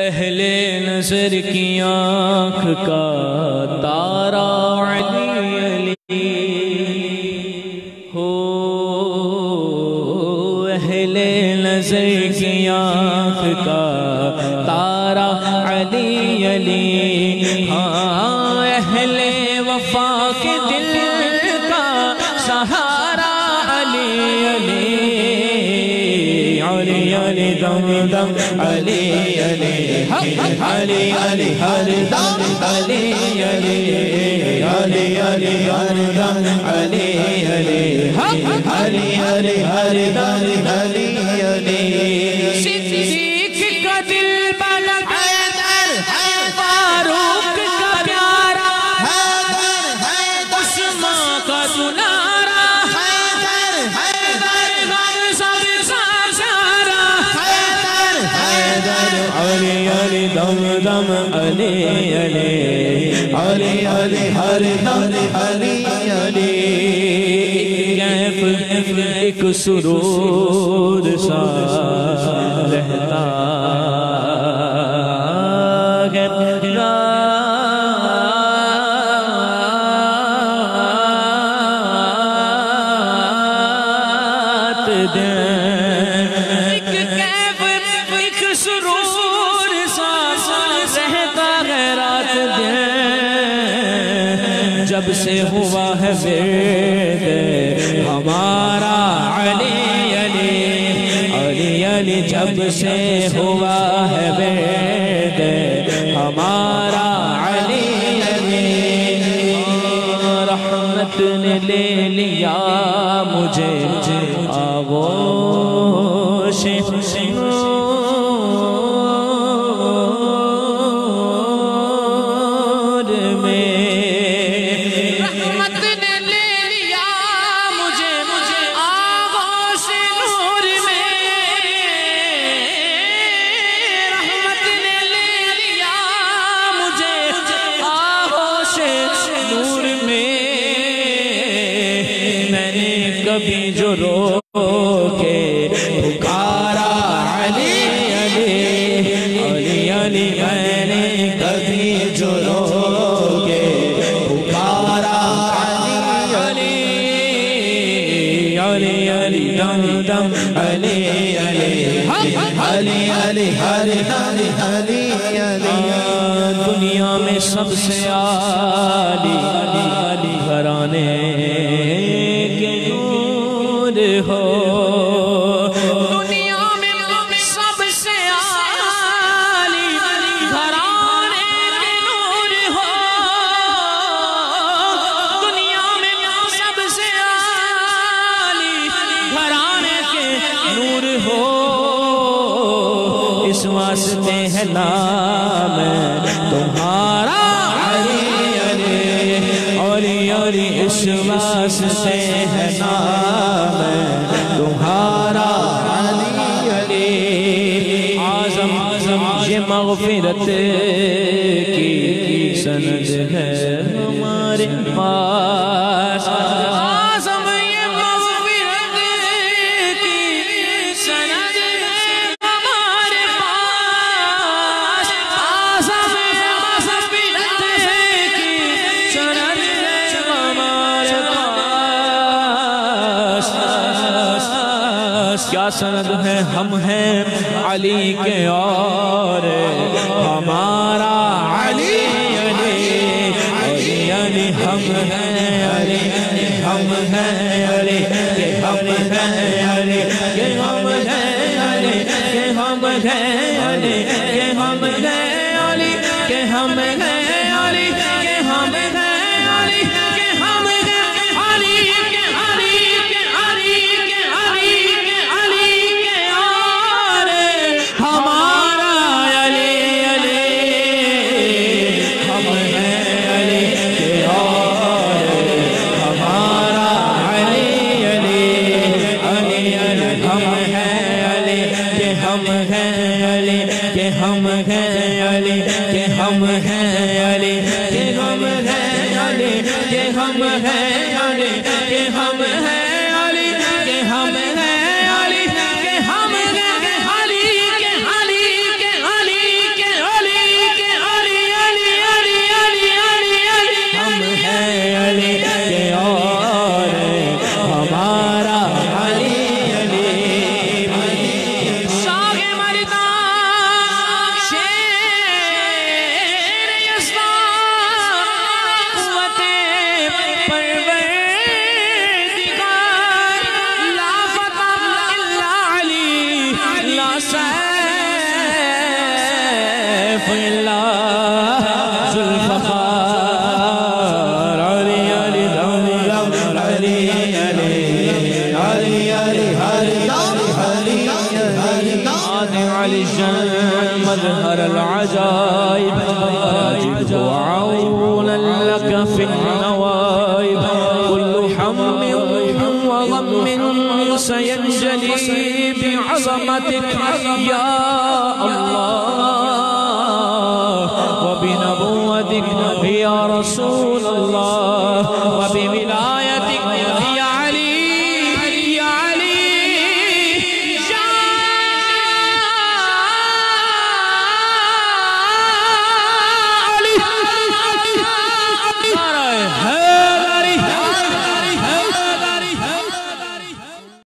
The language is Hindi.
अहले नजर की आँख का तारा अली अली हो, अहले नजर की आँख का तारा अली अली। हाँ अहले वफा के दिल का सहारा अली अली अली अली दम दम अली अली अली अली हर दम अली अली अली अली हर दम अली अली अली अली हर दम अली अली। सिद्दीक़ का दिल बलग हैदर है, फारूक का प्यारा हैदर है, उस्मान का दुलारा हैदर हैदर है, सब सारा हैदर हैदर अली अली दम दम अली अली अली अली हर दम अली अली। एक सुरूर सा रहता है मेरा, एक सुरूर सा रहता है रात दिन। जब से हुआ है बेटे हमारा अली अली अली अली, जब से हुआ है बेटे हमारा अली अली। रहमत ने ले लिया मुझे आगोश कभी जो रो के पुकारा अली अली अली अली, मैंने कभी जो रो के पुकारा अली अली अली दम दम अली अली अली अली हर अली अली अली। दुनिया में सबसे आली अली घराने हो, दुनिया में सबसे आली घराने के नूर हो, दुनिया में सबसे आली घराने के नूर हो। इस वास्ते है नाम तुम्हारा अली अली अली अली, इस वास्ते है नाम तुम्हारा अली अली। आजम आजम ये मग़फ़िरत की सनद है हमारे पास, आजम ये मग़फ़िरत की सनद है हमारे पास, आजम ये मग़फ़िरत की सनद है हमारे पास। क्या सनद है, हम हैं अली के और हमारा अली अली अली अली, हम हैं अली हम हैं अली हम हैं अली हम हैं अली हम हैं अली हम हैं अली हम हैं अली हम हैं अली। हम हैं अली के हम हैं अली के हम हैं अली के हम हैं अली के हम हैं अली के हम हैं अली के अली के अली के عن العجائب